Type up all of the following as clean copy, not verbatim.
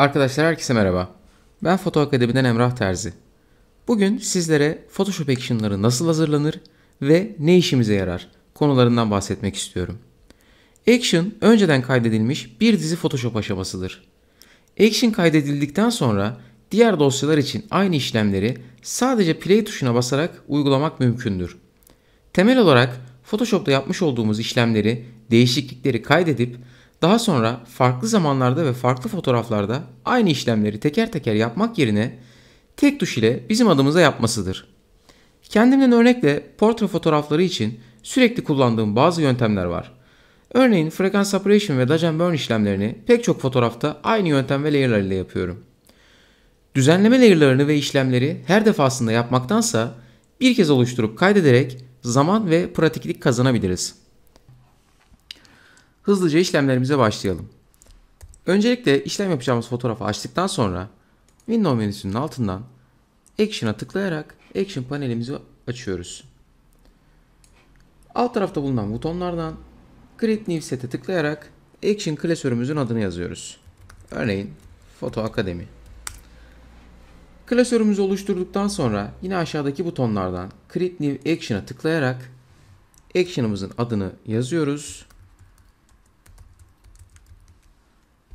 Arkadaşlar herkese merhaba. Ben Foto Akademi'den Emrah Terzi. Bugün sizlere Photoshop action'ları nasıl hazırlanır ve ne işimize yarar konularından bahsetmek istiyorum. Action önceden kaydedilmiş bir dizi Photoshop aşamasıdır. Action kaydedildikten sonra diğer dosyalar için aynı işlemleri sadece play tuşuna basarak uygulamak mümkündür. Temel olarak Photoshop'ta yapmış olduğumuz işlemleri, değişiklikleri kaydedip daha sonra farklı zamanlarda ve farklı fotoğraflarda aynı işlemleri teker teker yapmak yerine tek tuş ile bizim adımıza yapmasıdır. Kendimden örnekle portre fotoğrafları için sürekli kullandığım bazı yöntemler var. Örneğin Frequency Separation ve Dodge and Burn işlemlerini pek çok fotoğrafta aynı yöntem ve layer'lar ile yapıyorum. Düzenleme layer'larını ve işlemleri her defasında yapmaktansa bir kez oluşturup kaydederek zaman ve pratiklik kazanabiliriz. Hızlıca işlemlerimize başlayalım. Öncelikle işlem yapacağımız fotoğrafı açtıktan sonra Window menüsünün altından Action'a tıklayarak Action panelimizi açıyoruz. Alt tarafta bulunan butonlardan Create New Set'e tıklayarak Action klasörümüzün adını yazıyoruz. Örneğin Foto Akademi. Klasörümüzü oluşturduktan sonra yine aşağıdaki butonlardan Create New Action'a tıklayarak Action'ımızın adını yazıyoruz.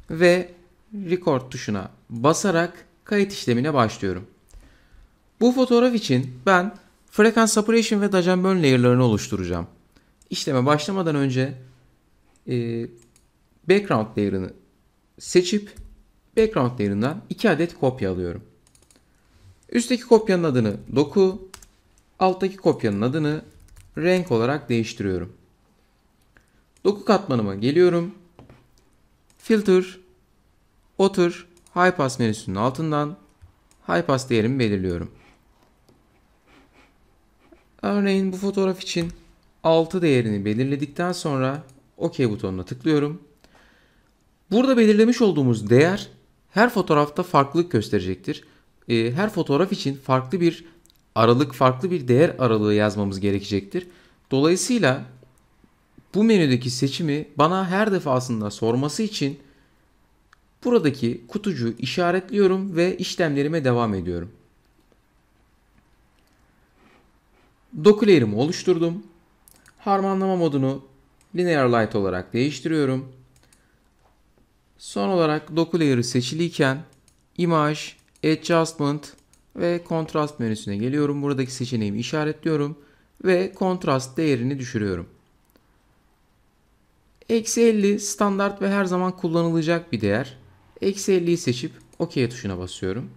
Ve Record tuşuna basarak kayıt işlemine başlıyorum. Bu fotoğraf için ben Frequency Separation ve Dodge and Burn layer'larını oluşturacağım. İşleme başlamadan önce Background layer'ını seçip Background layer'ından 2 adet kopya alıyorum. Üstteki kopyanın adını doku, alttaki kopyanın adını renk olarak değiştiriyorum. Doku katmanıma geliyorum. Filter, Otur, High Pass menüsünün altından High Pass değerimi belirliyorum. Örneğin bu fotoğraf için 6 değerini belirledikten sonra OK butonuna tıklıyorum. Burada belirlemiş olduğumuz değer her fotoğrafta farklılık gösterecektir. Her fotoğraf için farklı bir aralık, farklı bir değer aralığı yazmamız gerekecektir. Dolayısıyla bu menüdeki seçimi bana her defasında sorması için buradaki kutucuğu işaretliyorum ve işlemlerime devam ediyorum. Doku layer'ımı oluşturdum. Harmanlama modunu Linear Light olarak değiştiriyorum. Son olarak doku layer'ı seçiliyken Image, Adjustment ve Contrast menüsüne geliyorum. Buradaki seçeneğimi işaretliyorum ve Contrast değerini düşürüyorum. -50 standart ve her zaman kullanılacak bir değer. -50'yi seçip OK tuşuna basıyorum.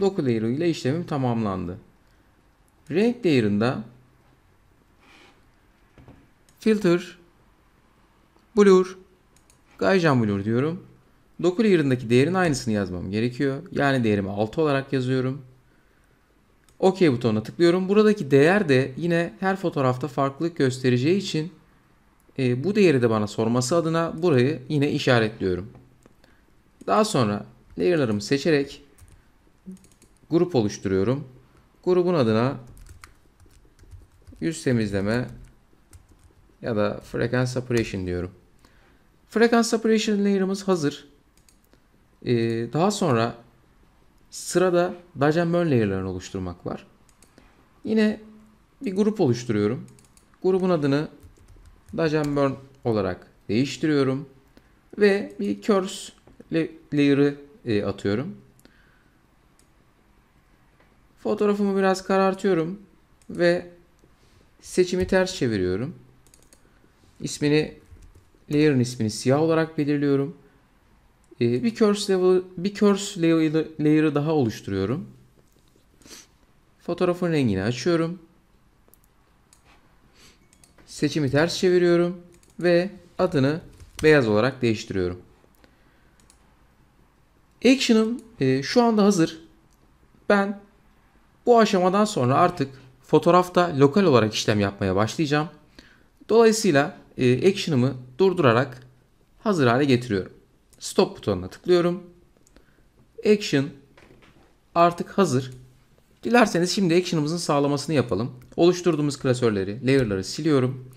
Doku layer ile işlemim tamamlandı. Renk layer'ında Filter, Blur, Gaussian Blur diyorum. Doku layer'ındaki değerin aynısını yazmam gerekiyor. Yani değerimi 6 olarak yazıyorum. OK butonuna tıklıyorum. Buradaki değer de yine her fotoğrafta farklılık göstereceği için bu değeri de bana sorması adına burayı yine işaretliyorum. Daha sonra layer'larımı seçerek grup oluşturuyorum. Grubun adına yüz temizleme ya da Frequency Separation diyorum. Frequency Separation layer'ımız hazır. Daha sonra sırada Dodge and Burn layer'larını oluşturmak var. Yine bir grup oluşturuyorum. Grubun adını Dodge and Burn olarak değiştiriyorum ve bir curse layer'ı atıyorum. Fotoğrafımı biraz karartıyorum ve seçimi ters çeviriyorum. Layer'ın ismini siyah olarak belirliyorum. Bir curse layer'ı daha oluşturuyorum. Fotoğrafın rengini açıyorum. Seçimi ters çeviriyorum ve adını beyaz olarak değiştiriyorum. Action'ım şu anda hazır. Ben bu aşamadan sonra artık fotoğrafta lokal olarak işlem yapmaya başlayacağım. Dolayısıyla action'ımı durdurarak hazır hale getiriyorum. Stop butonuna tıklıyorum. Action artık hazır. Dilerseniz şimdi action'ımızın sağlamasını yapalım. Oluşturduğumuz klasörleri, layer'ları siliyorum.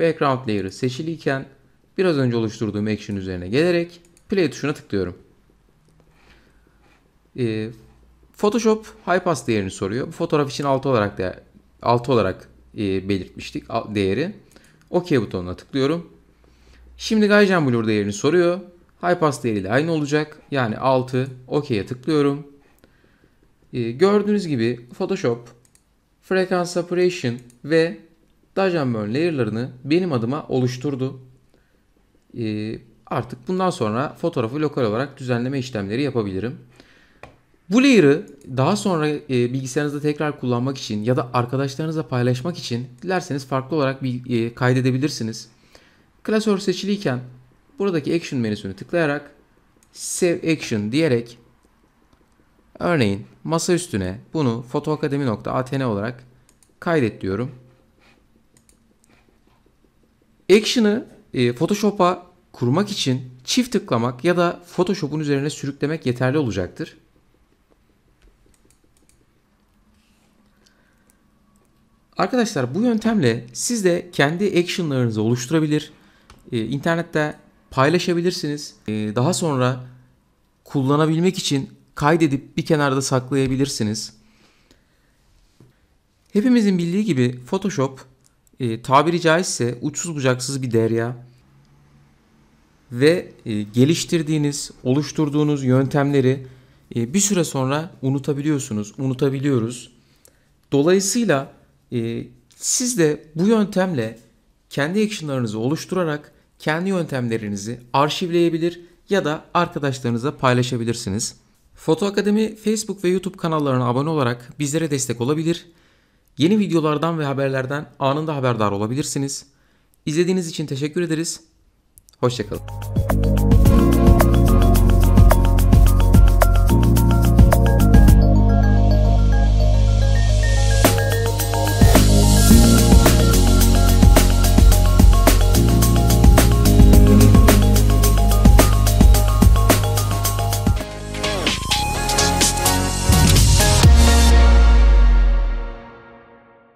Background layer'ı seçiliyken biraz önce oluşturduğum action üzerine gelerek play tuşuna tıklıyorum. Photoshop High Pass değerini soruyor. Bu fotoğraf için 6 olarak değer, 6 olarak belirtmiştik değeri. OK butonuna tıklıyorum. Şimdi Gaussian Blur değerini soruyor. High Pass değeriyle aynı olacak. Yani 6. OK'ye tıklıyorum. Gördüğünüz gibi Photoshop, Frequency Separation ve Dodge and Burn layer'larını benim adıma oluşturdu. Artık bundan sonra fotoğrafı lokal olarak düzenleme işlemleri yapabilirim. Bu layer'ı daha sonra bilgisayarınızda tekrar kullanmak için ya da arkadaşlarınızla paylaşmak için dilerseniz farklı olarak kaydedebilirsiniz. Klasör seçiliyken buradaki Action menüsünü tıklayarak Save Action diyerek örneğin masa üstüne bunu fotoakademi.atn olarak kaydet diyorum. Action'ı Photoshop'a kurmak için çift tıklamak ya da Photoshop'un üzerine sürüklemek yeterli olacaktır. Arkadaşlar bu yöntemle siz de kendi action'larınızı oluşturabilir, internette paylaşabilirsiniz. Daha sonra kullanabilmek için kaydedip bir kenarda saklayabilirsiniz. Hepimizin bildiği gibi Photoshop tabiri caizse uçsuz bucaksız bir derya ve geliştirdiğiniz, oluşturduğunuz yöntemleri bir süre sonra unutabiliyoruz. Dolayısıyla siz de bu yöntemle kendi actionlarınızı oluşturarak kendi yöntemlerinizi arşivleyebilir ya da arkadaşlarınıza paylaşabilirsiniz. Foto Akademi Facebook ve YouTube kanallarına abone olarak bizlere destek olabilir. Yeni videolardan ve haberlerden anında haberdar olabilirsiniz. İzlediğiniz için teşekkür ederiz. Hoşça kalın.